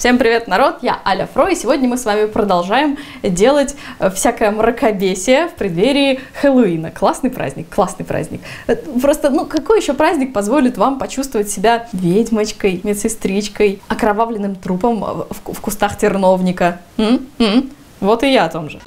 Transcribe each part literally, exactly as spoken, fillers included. Всем привет, народ! Я Аля Фро, и сегодня мы с вами продолжаем делать всякое мракобесие в преддверии Хэллоуина. Классный праздник, классный праздник. Просто, ну, какой еще праздник позволит вам почувствовать себя ведьмочкой, медсестричкой, окровавленным трупом в, в кустах терновника? М? М? Вот и я о том же.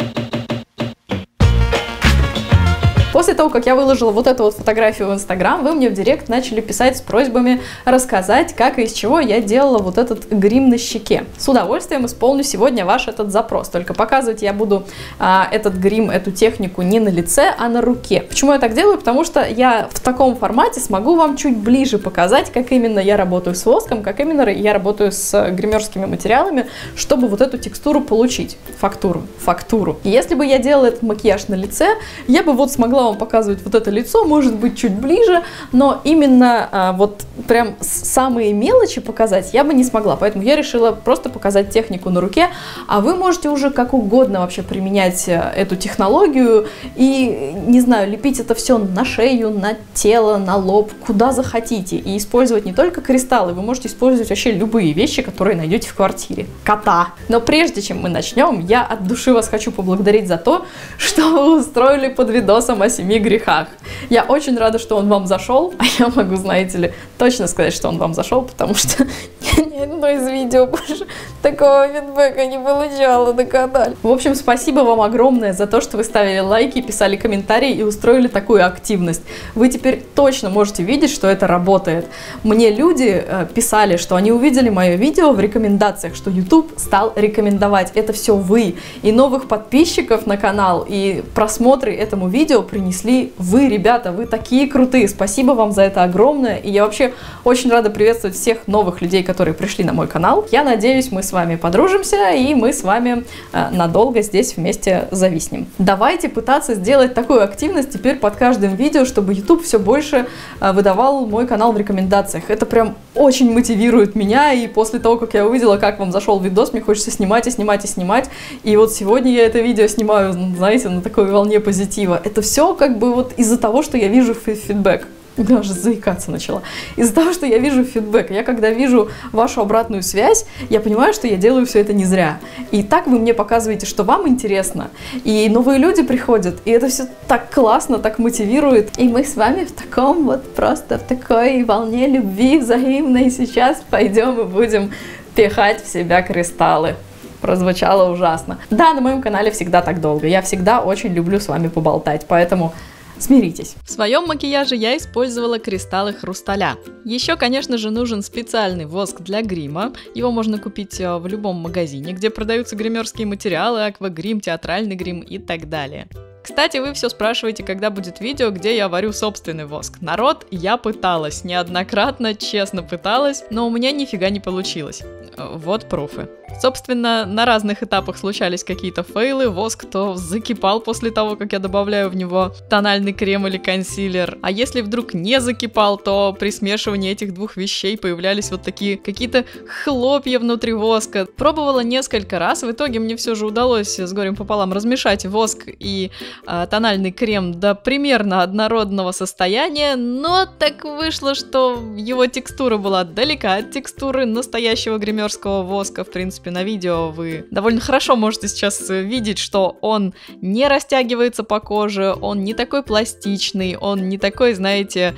После того, как я выложила вот эту вот фотографию в Instagram, вы мне в директ начали писать с просьбами рассказать, как и из чего я делала вот этот грим на щеке. С удовольствием исполню сегодня ваш этот запрос. Только показывать я буду а, этот грим, эту технику не на лице, а на руке. Почему я так делаю? Потому что я в таком формате смогу вам чуть ближе показать, как именно я работаю с воском, как именно я работаю с гримерскими материалами, чтобы вот эту текстуру получить. Фактуру. Фактуру. Если бы я делала этот макияж на лице, я бы вот смогла вам показывать вот это лицо, может быть, чуть ближе, но именно а, вот прям самые мелочи показать я бы не смогла, поэтому я решила просто показать технику на руке, а вы можете уже как угодно вообще применять эту технологию и, не знаю, лепить это все на шею, на тело, на лоб, куда захотите, и использовать не только кристаллы, вы можете использовать вообще любые вещи, которые найдете в квартире. Кота! Но прежде чем мы начнем, я от души вас хочу поблагодарить за то, что вы устроили под видосом о семи грехах. Я очень рада, что он вам зашел, а я могу, знаете ли, точно сказать, что он вам зашел, потому что я ни одно из видео больше такого фидбэка не получала на канале. В общем, спасибо вам огромное за то, что вы ставили лайки, писали комментарии и устроили такую активность. Вы теперь точно можете видеть, что это работает. Мне люди писали, что они увидели мое видео в рекомендациях, что YouTube стал рекомендовать. Это все вы. И новых подписчиков на канал, и просмотры этому видео принесли вы, ребята, вы такие крутые, спасибо вам за это огромное, и я вообще очень рада приветствовать всех новых людей, которые пришли на мой канал. Я надеюсь, мы с вами подружимся, и мы с вами э, надолго здесь вместе зависнем. Давайте пытаться сделать такую активность теперь под каждым видео, чтобы YouTube все больше э, выдавал мой канал в рекомендациях. Это прям очень мотивирует меня, и после того, как я увидела, как вам зашел видос, мне хочется снимать и снимать и снимать, и вот сегодня я это видео снимаю, знаете, на такой волне позитива. Это все как бы вот из-за того, что я вижу фидбэк. Даже заикаться начала. Из-за того, что я вижу фидбэк, я когда вижу вашу обратную связь, я понимаю, что я делаю все это не зря. И так вы мне показываете, что вам интересно, и новые люди приходят, и это все так классно, так мотивирует. И мы с вами в таком вот просто, в такой волне любви взаимной сейчас пойдем и будем пихать в себя кристаллы. Прозвучало ужасно. Да, на моем канале всегда так долго. Я всегда очень люблю с вами поболтать, поэтому смиритесь. В своем макияже я использовала кристаллы хрусталя. Еще, конечно же, нужен специальный воск для грима. Его можно купить в любом магазине, где продаются гримерские материалы, аквагрим, театральный грим и так далее. Кстати, вы все спрашиваете, когда будет видео, где я варю собственный воск. Народ, я пыталась, неоднократно, честно пыталась, но у меня нифига не получилось. Вот пруфы. Собственно, на разных этапах случались какие-то фейлы, воск то закипал после того, как я добавляю в него тональный крем или консилер, а если вдруг не закипал, то при смешивании этих двух вещей появлялись вот такие какие-то хлопья внутри воска. Пробовала несколько раз, в итоге мне все же удалось с горем пополам размешать воск и э, тональный крем до примерно однородного состояния, но так вышло, что его текстура была далека от текстуры настоящего гримерского воска. В принципе, на видео вы довольно хорошо можете сейчас видеть, что он не растягивается по коже, он не такой пластичный, он не такой, знаете,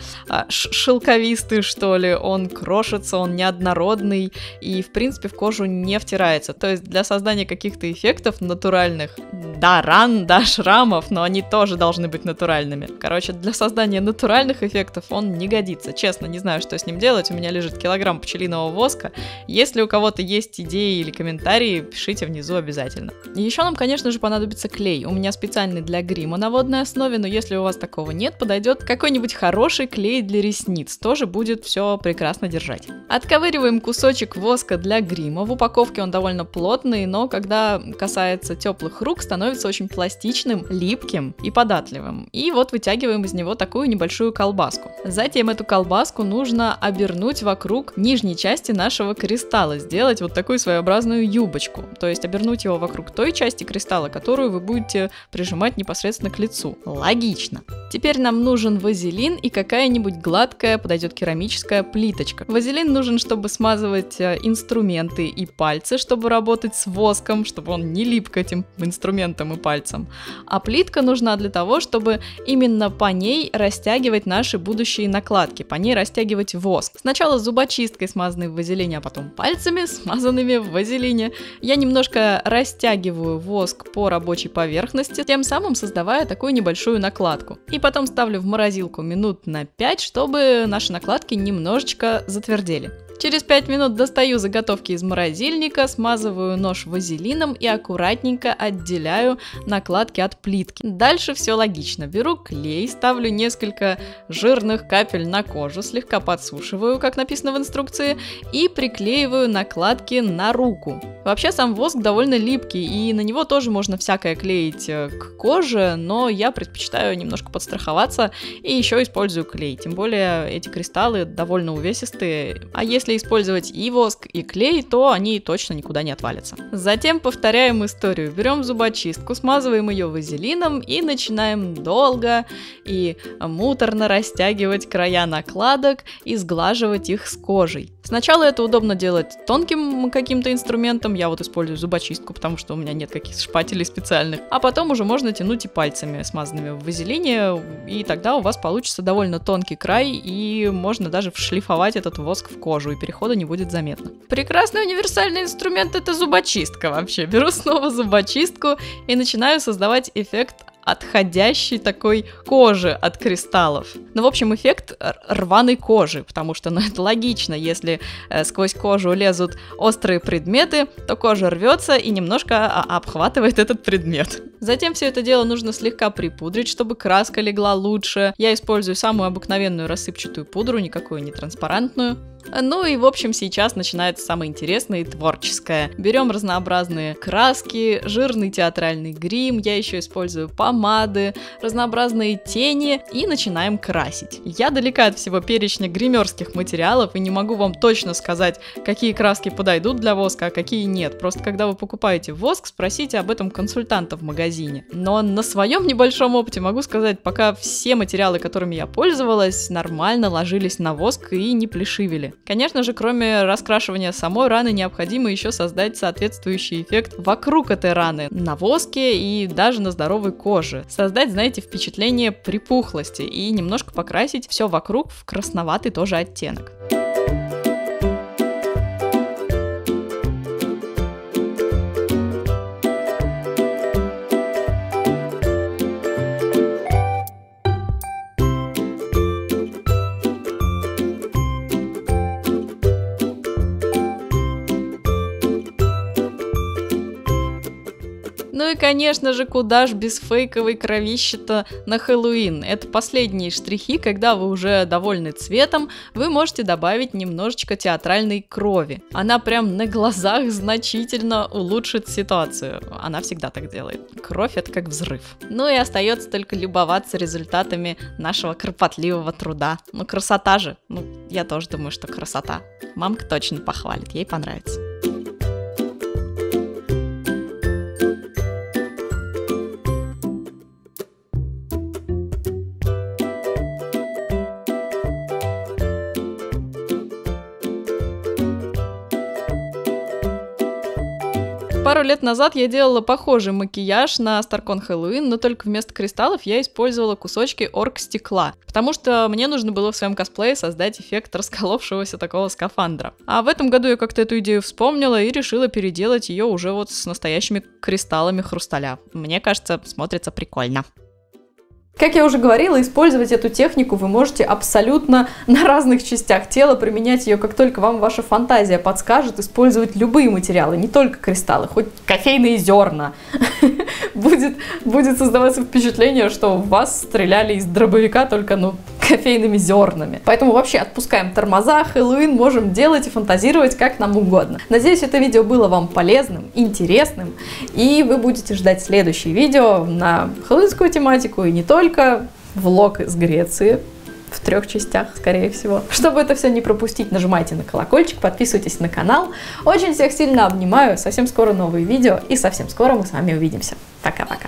шелковистый, что ли, он крошится, он неоднородный и, в принципе, в кожу не втирается. То есть для создания каких-то эффектов натуральных, да, ран, да, шрамов, но они тоже должны быть натуральными. Короче, для создания натуральных эффектов он не годится. Честно, не знаю, что с ним делать, у меня лежит килограмм пчелиного воска. Если у кого-то есть идеи или комментарии, пишите внизу обязательно. И еще нам, конечно же, понадобится клей. У меня специальный для грима на водной основе, но если у вас такого нет, подойдет какой-нибудь хороший клей для ресниц. Тоже будет все прекрасно держать. Отковыриваем кусочек воска для грима. В упаковке он довольно плотный, но когда касается теплых рук, становится очень пластичным, липким липким и податливым. И вот вытягиваем из него такую небольшую колбаску. Затем эту колбаску нужно обернуть вокруг нижней части нашего кристалла, сделать вот такую своеобразную юбочку. То есть обернуть его вокруг той части кристалла, которую вы будете прижимать непосредственно к лицу. Логично. Теперь нам нужен вазелин и какая-нибудь гладкая, подойдет керамическая плиточка. Вазелин нужен, чтобы смазывать инструменты и пальцы, чтобы работать с воском, чтобы он не лип к этим инструментам и пальцам. А плитка нужна для того, чтобы именно по ней растягивать наши будущие накладки, по ней растягивать воск. Сначала зубочисткой, смазанной в вазелине, а потом пальцами, смазанными в вазелине. Я немножко растягиваю воск по рабочей поверхности, тем самым создавая такую небольшую накладку. И потом ставлю в морозилку минут на пять, чтобы наши накладки немножечко затвердели. Через пять минут достаю заготовки из морозильника, смазываю нож вазелином и аккуратненько отделяю накладки от плитки. Дальше все логично. Беру клей, ставлю несколько жирных капель на кожу, слегка подсушиваю, как написано в инструкции, и приклеиваю накладки на руку. Вообще сам воск довольно липкий, и на него тоже можно всякое клеить к коже, но я предпочитаю немножко подстраховаться и еще использую клей. Тем более эти кристаллы довольно увесистые, а если Если использовать и воск, и клей, то они точно никуда не отвалятся. Затем повторяем историю. Берем зубочистку, смазываем ее вазелином и начинаем долго и муторно растягивать края накладок и сглаживать их с кожей. Сначала это удобно делать тонким каким-то инструментом. Я вот использую зубочистку, потому что у меня нет каких-то шпателей специальных. А потом уже можно тянуть и пальцами, смазанными в вазелине, и тогда у вас получится довольно тонкий край, и можно даже вшлифовать этот воск в кожу, и перехода не будет заметно. Прекрасный универсальный инструмент — это зубочистка вообще. Беру снова зубочистку и начинаю создавать эффект отходящей такой кожи от кристаллов. Ну, в общем, эффект рваной кожи, потому что, ну, это логично, если э, сквозь кожу лезут острые предметы, то кожа рвется и немножко обхватывает этот предмет. Затем все это дело нужно слегка припудрить, чтобы краска легла лучше. Я использую самую обыкновенную рассыпчатую пудру, никакую не транспарантную. Ну и, в общем, сейчас начинается самое интересное и творческое. Берем разнообразные краски, жирный театральный грим, я еще использую помады, разнообразные тени и начинаем красить. Я далека от всего перечня гримерских материалов и не могу вам точно сказать, какие краски подойдут для воска, а какие нет. Просто когда вы покупаете воск, спросите об этом консультанта в магазине. Но на своем небольшом опыте могу сказать, пока все материалы, которыми я пользовалась, нормально ложились на воск и не плешивели. Конечно же, кроме раскрашивания самой раны, необходимо еще создать соответствующий эффект вокруг этой раны, на воске и даже на здоровой коже. Создать, знаете, впечатление припухлости и немножко покрасить все вокруг в красноватый тоже оттенок. Ну и, конечно же, куда ж без фейковой кровищи-то на Хэллоуин. Это последние штрихи, когда вы уже довольны цветом, вы можете добавить немножечко театральной крови. Она прям на глазах значительно улучшит ситуацию. Она всегда так делает. Кровь — это как взрыв. Ну и остается только любоваться результатами нашего кропотливого труда. Ну красота же. Ну, я тоже думаю, что красота. Мамка точно похвалит, ей понравится. Пару лет назад я делала похожий макияж на Starcon Halloween, но только вместо кристаллов я использовала кусочки оргстекла, потому что мне нужно было в своем косплее создать эффект расколовшегося такого скафандра. А в этом году я как-то эту идею вспомнила и решила переделать ее уже вот с настоящими кристаллами хрусталя. Мне кажется, смотрится прикольно. Как я уже говорила, использовать эту технику вы можете абсолютно на разных частях тела, применять ее как только вам ваша фантазия подскажет, использовать любые материалы, не только кристаллы, хоть кофейные зерна. Будет создаваться впечатление, что в вас стреляли из дробовика, только, ну, кофейными зернами. Поэтому вообще отпускаем тормоза, Хэллоуин можем делать и фантазировать как нам угодно. Надеюсь, это видео было вам полезным, интересным, и вы будете ждать следующие видео на хэллоуинскую тематику и не только. Влог из Греции в трех частях, скорее всего. Чтобы это все не пропустить, нажимайте на колокольчик, подписывайтесь на канал. Очень всех сильно обнимаю. Совсем скоро новые видео, и совсем скоро мы с вами увидимся. Пока-пока.